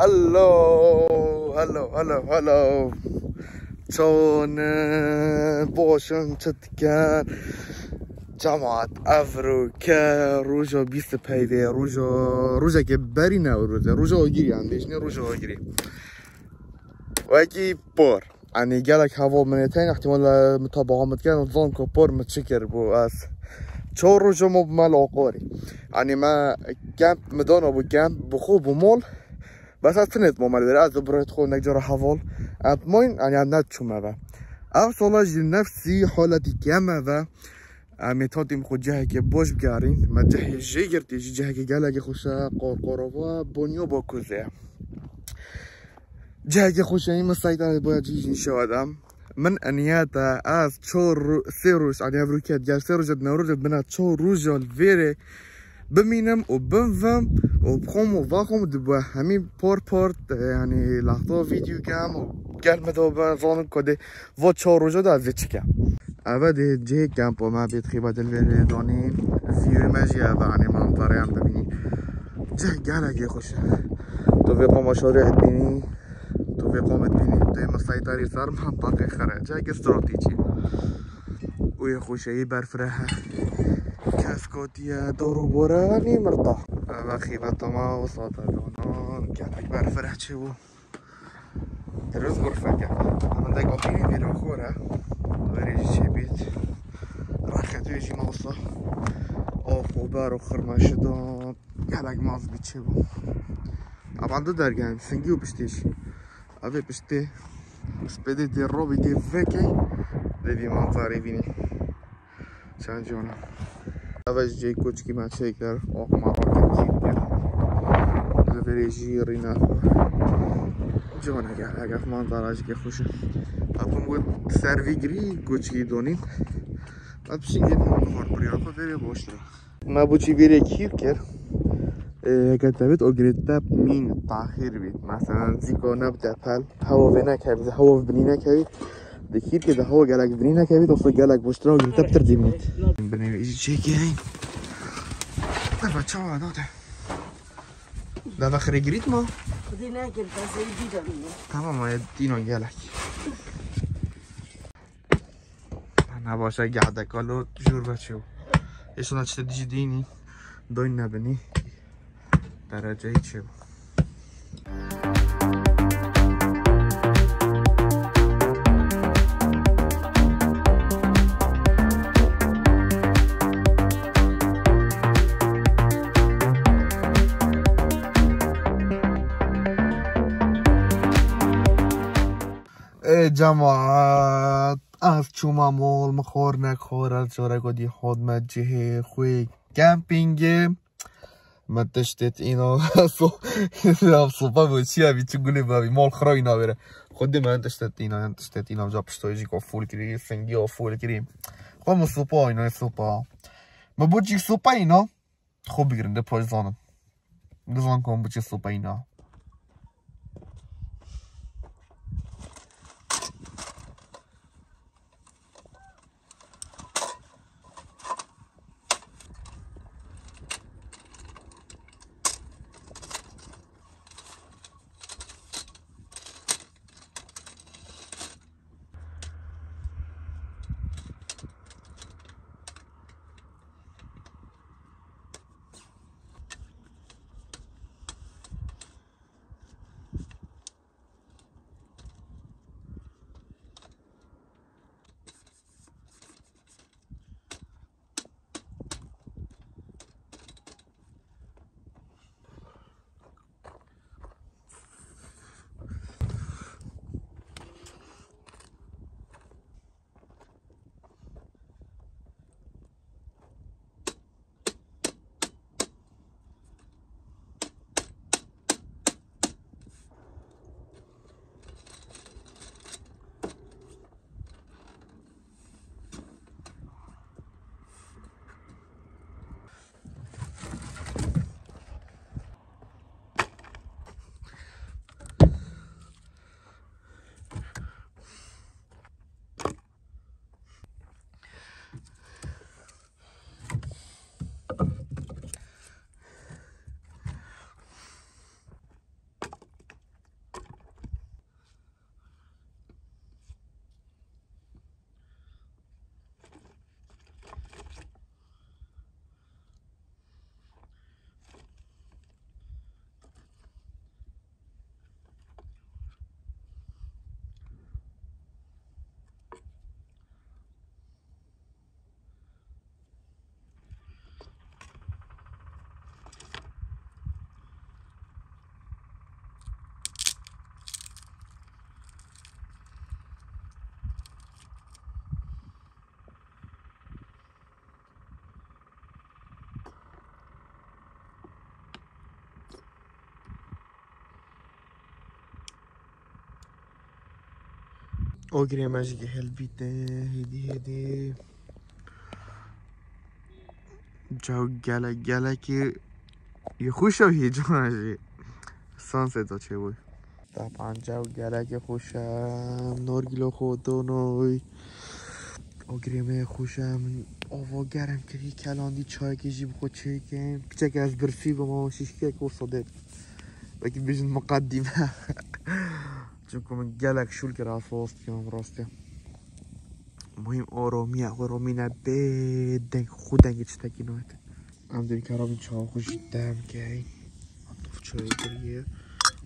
hello. Tony boşun çıtken جماعة أفريقيا روجا بيست بهيدي روجا كبرينا روجا وجري عنديش روجا وجري وأكيد بور يعني جالك هوا منتين احتمال متابعة متكان نظام كبور متشكر بو أس شو روجا مو بملاقاري يعني ما كامب مدان أبو كامب بخوب ومول بس أتنت مو مالدر أز بريت خو نجرا حفل أتمين يعني عندنا شو ماذا أوصل لنفسي حالتي كامذا عميتاتیم خود جهه که باش بگارین ما جهه جگرتی جهه که گلگه خوشه قرقروا بنیو با کزه جهه که خوشه این مسایده باید جیجین شوادم من انیاتا از سه روش عنی افروکیت گر سه روشت نوروشت بنا چه روشال ویره بمینم و بمفم و بخوم و واخوم دبا همین پار یعنی لحظه ویدیو کم و گرمه دا بزانم کده و چه روشا دا ویچ کم أبدي جي كامبو ما بيت خيبات الفيريدوني في ماجي هذا يعني منظري عم تبيني جه قالك يا خوش توفيقو مشاريع تبيني توفيقو ما تبيني دايما السيطري صار منطقي خرج جاك استراتيجي ويا خوشي برفرحة كاسكوتيا دور وراني مرتاح أبا خيبات ما وصلت هذا قالك برفرح شو الرزق غرفك أما دايما قاعدين في الأخورة غريج شبيت راح كتوجي موصة أو خبار وخرمشة ده قالك ماز بتشبه طبعا ده درجان سنجيو بشتيش أبي بشتي سبدي دي روبي دي فكي دي منظري بيني سانجونا أبي جي كوتش كي ما تشيكر أو ما راكب جيكر غريجي رينا جونا قالك منظرك يا خوشة أقوم بود سرفیگری کوچکی دونیم. آبشین گفتم نخور پریاب فری باش را. ما بچی ویره کیف کر. اگر تابت اگرتاب مین تاخیر بید. مثلاً زیکو نبته پل. هوا بنا که بذه هوا ببینی نکهید. دکیف که ده هوا گلک ببینی نکهید. اصلا گلک باش را اگرتاب تردیم نید. بنویم ایجی چیکیم. دبا چه آداده؟ دبا خریگریت ما؟ دینا که بذه دیدم. تمام ما دینا گلک. نباشه گرده کالو جور بچه و ایشون چه دیجی اینی دوین نبینی درجه ای چه ای جماعت از چوما مول مخور نخور از جارگادی خود ما جهه خوی کمپینگه ما تشتت اینا صبح بچی همی چون گلی بابی مال خرای نابره خود من تشتت اینا جا پشتایجی که فول کری سنگی ها فول کری خب ما صبح اینا ما بچی صبح اینا خوب بگرم ده پاش زانم دزان کنم بچی صبح اینا Ogre magic helbite hedi hedi جو گله گله که یه خوش ها یه جانجی سانسیت ها چه بود طبعا جو گله که خوشم نارگیلا خودانای آگریمه خوشم آوا گرم که یه کلاندی چای کشی بخود چه کم کچک از برفی با ما شیشکه که صدق بکی بیشن مقدمه چون که من گلک شل که رفاست که من راسته مهم آرامی آرامی نبه دنگ خود دنگ چتکی نهت هم داری که آرامی چه خوش دم گهی هم دوف چایی دریه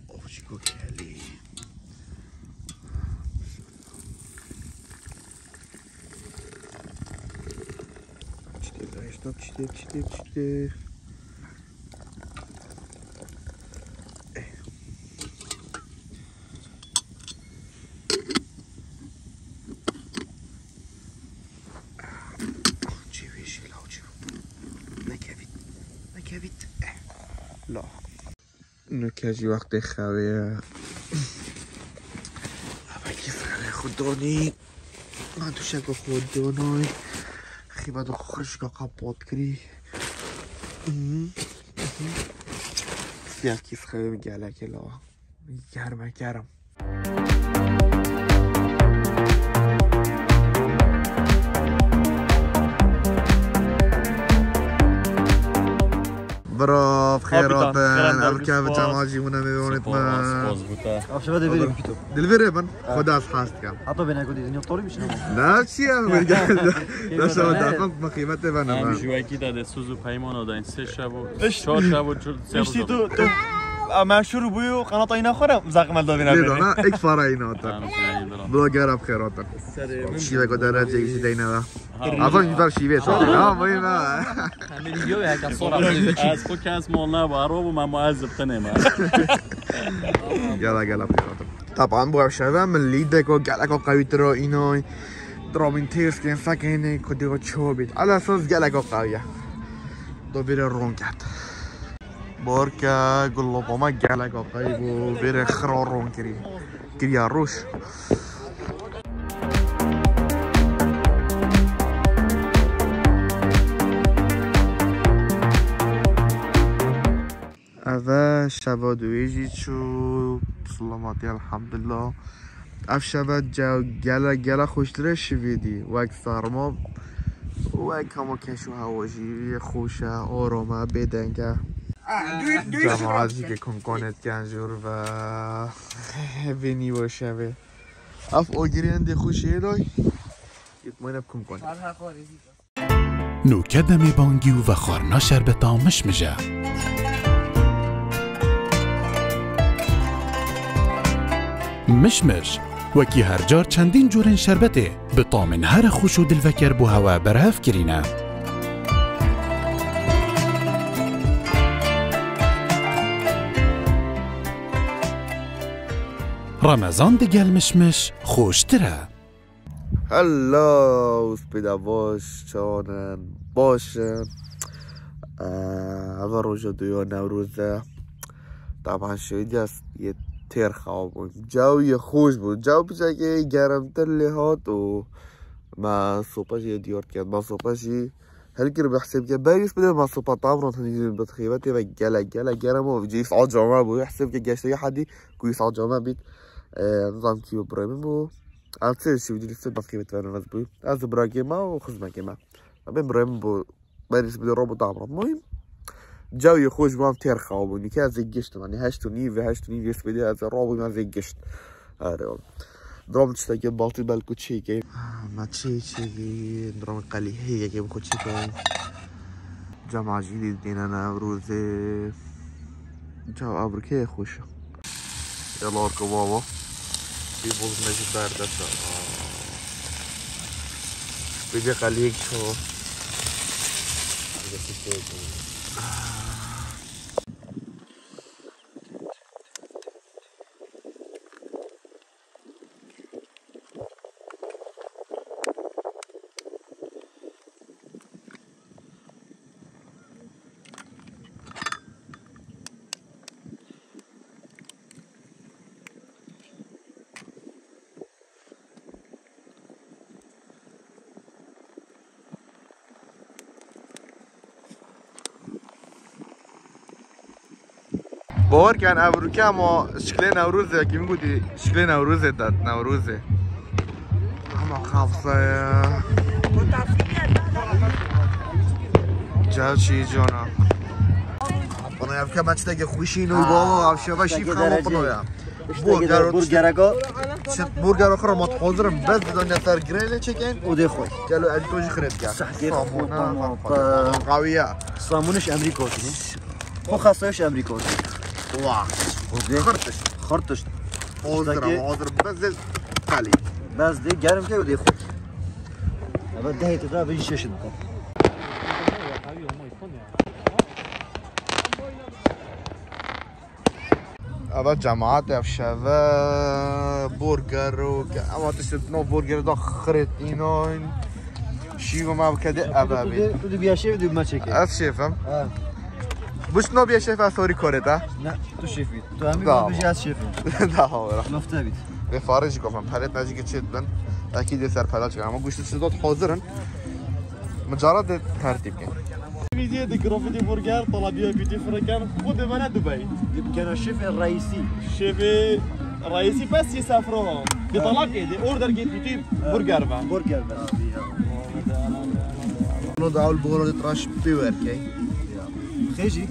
آف چی که کلی چیده برشتاب چیده چیده چیده نکجی وقت خویه اوکی فقره خودانی من توشک خودانای خیبت خوشگا قباد کری یکی خویه میگلک لا گرمه گرم براف خیراتن ابرکه به تماجی مونه میبونید من آفشه بده بریم کتو دل بره من خدا از خواست کم حتی به نگودید این افتاری میشه نه چیه برگرد داشته با دفن ما قیمت من هم جوکی داده سوز و پیمان آده این سه شب و چهار شب و سه روز من شروع بویو قنات آینه خورم زخمت داده نبینه نه ایک فاره اینه آتن بلا گرم خیراتن شیوه گدره جگشی دینه و آفا میبر شیوه ساده نه بایی نه از خود کس مال نبا رو من معذب تنیم گلا گلا خیراتن طبعا بو شبه من لیده که گلک ها قوی ترا اینای درامین تیرس که این فکر اینه که دیگه چه بید علا اساس گلک ها قویه دو بیره رون کرد بار که گلوبا ما گلک آقایی بود بره خرار رون کری کری روش اوه شبه دویجی چو سلامتی الحمدلله اف شبه جو گلک گلک خوشتره شویدی وک سرما وک همه کشو هواجی خوشه آرامه بدنگه جماعاتی که کنکانت کنجور و بینی باشه به اف آگیری انده خوشیه دای یکمانه بکنکانت نوکه دمی بانگیو و خارنا شربتا مشمجه مشمش وکی هر جار چندین جورین شربته بطامن هر خوش و دلوکر بو هوا برهف کرینه رمضان دگل مشمش خوشتره هلا سپیده باش چانن باشن اول روژه دویا نوروزه طبعا شایدی از یه تیر خواه بود جو یه خوش بود جو بچه که گرمتر لحات و من صبحش یه دیارت کرد من صبحشی هل کر بحسب که باریش بده من صبح طعم رنجیم بتخیبتی و گله گله گرم و جیس عاد جامع بود حسب که گشته یه حدی کویس عاد جامع بید نظام کیو برم بود عرضه شی بدی لسه بتخیبت وارن از بود از براکی ما و خزم کی ما من برم بود باریش بده ربع طعم رن مهم جایی خوش بام تر خوابونی که از گشت منی هشت و نیم یس بده از رابو من زگشت آره درام چیه که باطل بالکو چیه که ما چیه درام قلیه که بخو چیه که جمع جدید دینا نوروز جو ابرکه خوشه یلا ارکو بابا بی بوز نجی برده تا بی قلیه چو بهار کن ابروکه اما شکل نوروزه یکی میگودی شکل نوروزه داد نوروزه اما خفصه جو چی جانم بنا یفکه من چه دگه خوشی نوی بابا هفشه و شیف خمو پنویم برگرگا برگرگا خورم ات حاضرم بس دانیا سر گریلی چکن او ده خوش جلو علی توجی خرید گرد سامونه قویه سامونش امریکاتی خو خاصایش امریکاتی واه خرطش خرطش حاضرم بس ده قلی بس ده گرم که او ده خوش اما دهی تقرار بجی ششن کن اول جماعت افشاوه برگر و اما تشتید نو برگر دا خرید اینا شیفم او کده اوه بید تو دو بیا شیف دو ما چکه اف شیفم بوش نو بیا شیف اصاری کاره تا نه تو شیف بید تو همین ما بجی از شیفم ده هاورا مفته بید به فارجی گفتم پلت نجی که چید بند اکی دی سر پلت کنم اما گوشت چیزات حاضرن مجارات دی ترتیب کن ویدیو دکروفی برگر طلبیه بیتی فرکن خود من دبی. دبکن شیف رئیسی. شیف رئیسی پس یه سفره هم. بطلاقه ده اوردر گیت بیتی برگر با. برگر با. نو داول بولو دیتراش پیور کی. خیجی.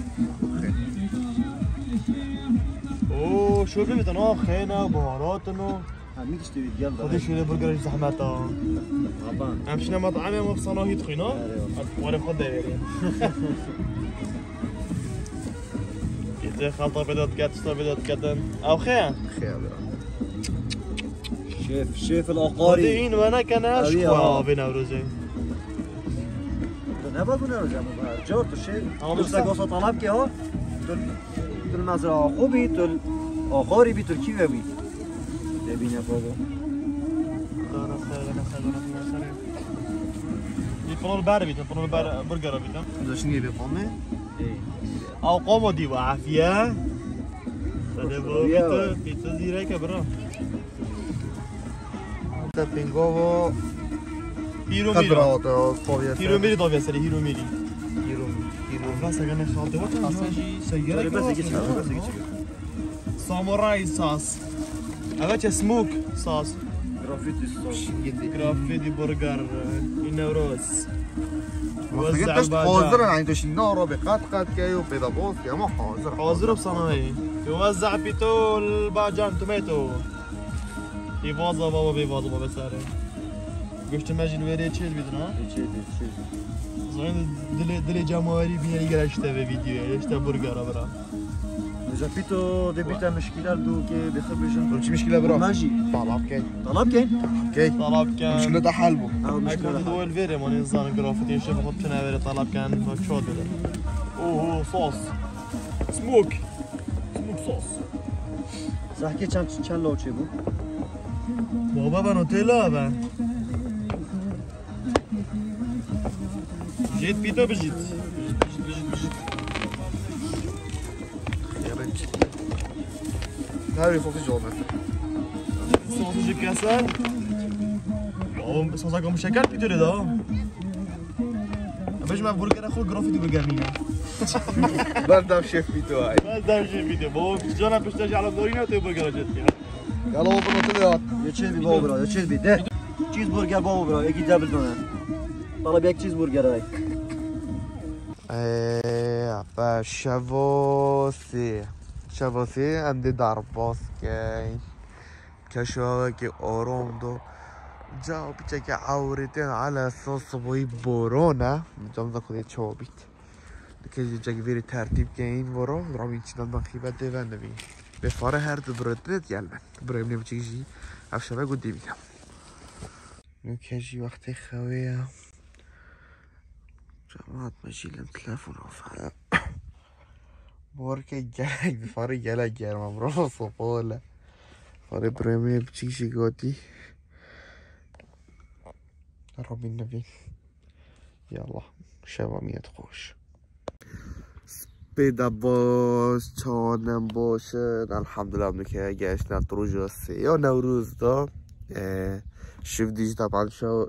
اوه شو ببین تنها خینا بهارات نو. همیشه دیدی یال داره. خودش یه برگری زحمت داره. طبعاً. همش نمطعمه مفصلایی تخینا. وارد خدا بیاری. یه خلطه بدات کات است بدات کاتن. آو خیر. خیر برام. شیف شیف الاقاری. این و نکناش خواب نوروزی. تو نباید نوروزی اما جور تو شیف. اما مسکوس طلب که ها. تو مزرعه خوبی تو اقاری بی تو کیوی بی. ببینه بابا دارم سر یه پنول بار بیتم پنول بار برگر بیتم داشتنی به قومه او قومو دی و عافیه سده بابا بیتو بیتو زیره که برام تا پینگو و هیرو میری هیرو میری دابیه سره هیرو میری هیرو بس اگه نخالده و تاسجی سیگره که سامورای ساس هذا سموك صوص جرافيتي صوص جرافيتي برجر نوروز وزع بعض حاضر يعني توش النار بقات قد كيو بيضا بوس يا مو حاضر بصناعي يوزع بيتو الباجان توميتو يبوظا بابا بيبوظا بابا ساري قلت ماجي نوري تشيل بيدنا تشيل زين دلي جماهيري بيني قراش تبع فيديو ايش تبع برجر برا جابيتو دبيتا مشكلة دو كي بخبرشن شو مشكلة برا ماجي طلب كان مشكلة ده حلبو مشكلة دو الفيري مال إنسان جرافيتي شوف خطنا فيري طلب كان شو ده أوه صوص سموك صوص زحكي كان لو شيء بو بابا بنوتيلا بن جيت بيتو بجيت Nerede sosis olmak? Sosis yıkasın. Yom, sosa koymuş şeker bitiriyor da. Ama şimdi burgeri çok grafiti burgeri ya. Bardam şef bitiyor ay. Bardam şef bitiyor. Bu cana pişti jalap doğru ne tür burger acıttı ya. Jalap bunu tutuyor. Yeşil bir baba bro, yeşil bir de. Cheeseburger baba bro, iki double doner. Bana bir cheeseburger ay. Apa şavosi. شباسی اندی در باز که کشوه که آرام دو جا بیچه که عوریتین علی اساس بایی بارانه جامزا خود چا بیت که جا که بیری ترتیب که این بارا درام این چیدن من خیبت دیوه نبید به فاره هر دو برادنت یل من برایم نیم چی جی افشابه گو دیمیدم نو که جی وقتی خواه جماعت مجیلم تلفون آفه بوركي جاي بفاري جلا جرما برو صوبولا فاري بريمي بتشي غوتي ربي النبي يلا شباب ميت خوش بيدا باش تونم باش الحمد لله بنكه جاشنا طروج السيو نوروز دا شوف ديجيتال شو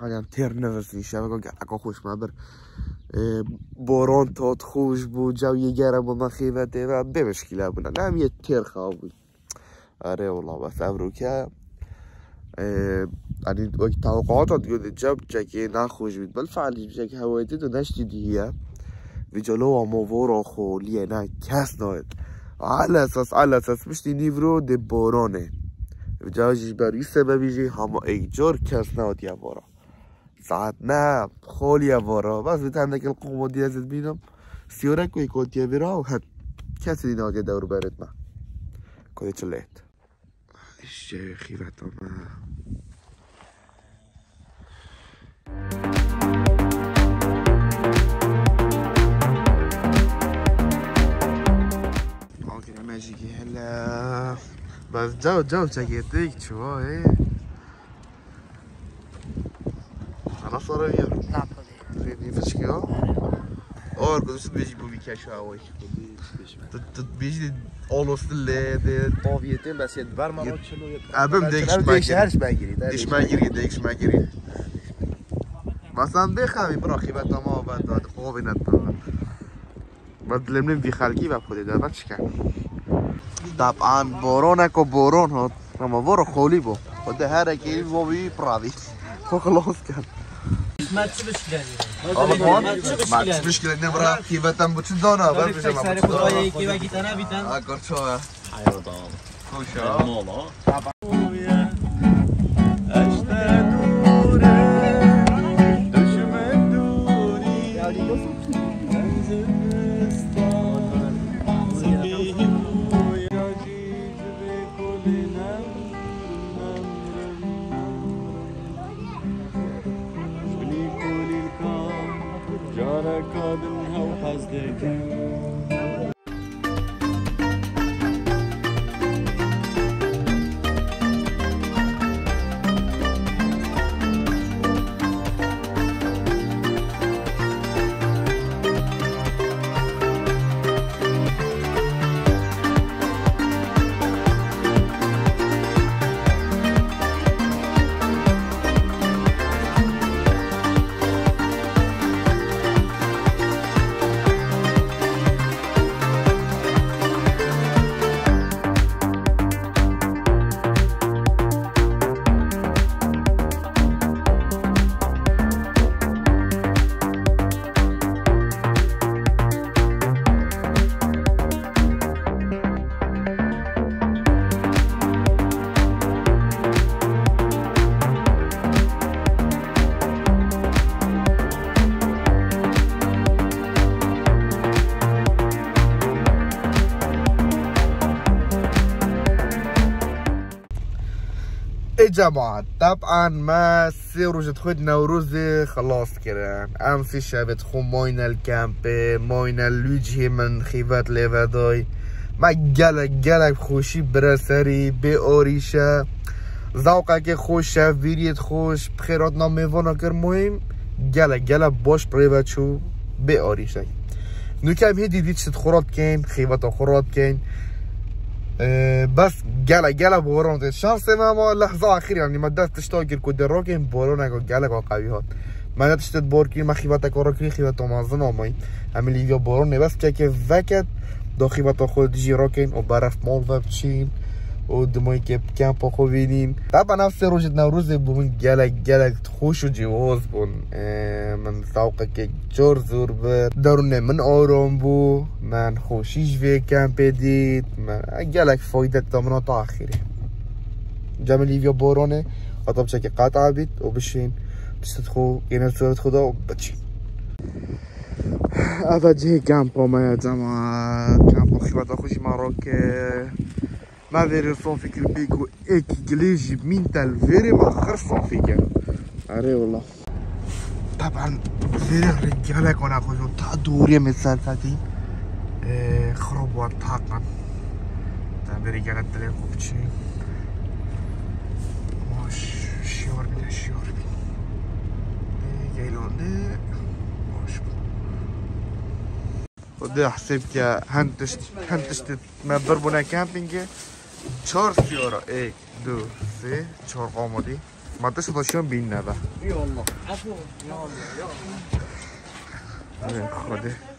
حاجه تير نفسي شباب اكو خوش معبر باران تات خوش بود، جوی گرم و مخیبته و بمشکله بودن هم یه ترخه بود. آره والله بس امروکه يعني توقعاتها تقول الجو جاكي ناخوش بيت بالفعل جاكي هوايتي دوناش هي بجلوها موفورا خو لينا كاس نايت على اساس مش نيفرو دي بوروني بجاجي بري سبب يجي هم ايجور كاس ناوت يا بورا ساعتنا خول يا بورا بس بتعندك القوه دي لازم بينهم سيورك ويكوت يا بيرا وهات كاس لينا دور بارتنا كويس ليت الشيخي بعتنا ماجيكي هلا بس جو تاكيتيك شو ايه خلاص صاروا نعم زيدني فشكيو اور كنت بيجي بوبيكا شو هواي بيجي اولوس اللي طوفيتين بس يدبر مرات شنو ابم ديكش ما يجري مثلا بخوي براخي و تمام بعد خوابي ندارم بعد لملم في خلقي و خودي در بچ کردم طبعا بارانک و باران ها رموار خالی با خود هر که این وابی پراوی خو خلاص کرد مدس بشکلنی آقا مدس بشکلنی برا کیوتم بچون دانا برا بشم بچون دانا اگر چه ها حیو دام خوش ها مولا جماعة طبعا ما سير وجد خود نوروزي خلاص كران امس شابت خو ماينا الكامبي ماينا الوجهي من خيفات ليفاداي ما قلق خوشي براسري بي اوريشا زوقك خوش شاف بيريت خوش بخيراتنا ميفانا كر مهم قلق باش بريفاتشو بي اوريشا نو كام هيدي ديتشت خراب كين خيفاتا خراب كين بس قلق بورون شانس ما لحظه اخير يعني ما دات تشتاكر كود الروكين بورونك قلق قوي هات ما داتش تبوركي ما خيبتك وراكي خيبته منظمه ماي عمل يجي بورون بس كيك فكت دو خيبته خود جي روكين وبرف مولفشين ودموي كيب كامبو خوينين طبعا نفس روج نوروز بون قلق تخوش جوز بون من سوقك جورزور بدورنا من اورامبو من خوشيش في كامبيديت ما قلق فايده تمنط اخيره جمال ليفيا بورونه اطب شكي قاطعه بيت وبشين بتدخو هنا صورت خدا وبتشين افاجي كامبو ما يا جماعه كامبو خيبته خوش ماروك ما فيري صون فكر بيكو اكي جليجي بمينتال فيري ما خرش صون فكر عري والله طبعا فيري رجالك وانا خوشو تا دورية من سالساتي خرب وطاقا تعمل رجالة تليقو بشي موش شيور بي جايلون دي موش ودي حسيب كا هنتشت ما بربونا كامبينج 4 يورو 1 2 3 4 قامودي ما تشطشون بينا بقى اي والله عفوا يا الله خدا